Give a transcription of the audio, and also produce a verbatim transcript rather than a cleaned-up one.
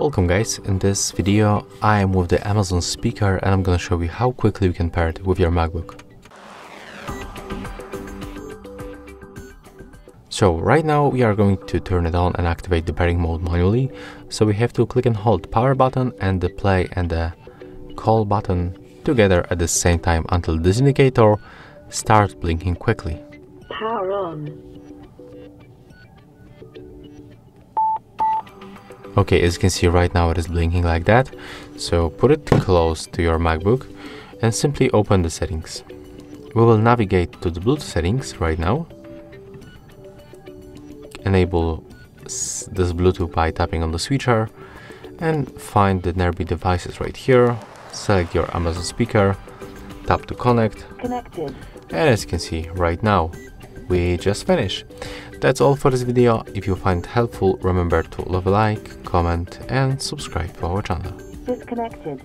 Welcome guys, in this video I am with the Amazon speaker and I'm gonna show you how quickly you can pair it with your MacBook. So right now we are going to turn it on and activate the pairing mode manually. So we have to click and hold the power button and the play and the call button together at the same time until this indicator starts blinking quickly. Power on. Okay, as you can see right now it is blinking like that, so put it close to your MacBook and simply open the settings. We will navigate to the Bluetooth settings right now. Enable this Bluetooth by tapping on the switcher and find the nearby devices right here. Select your Amazon speaker, tap to connect. Connected. And as you can see right now, we just finished. That's all for this video. If you find it helpful, remember to leave a like, comment and subscribe to our channel. Disconnected.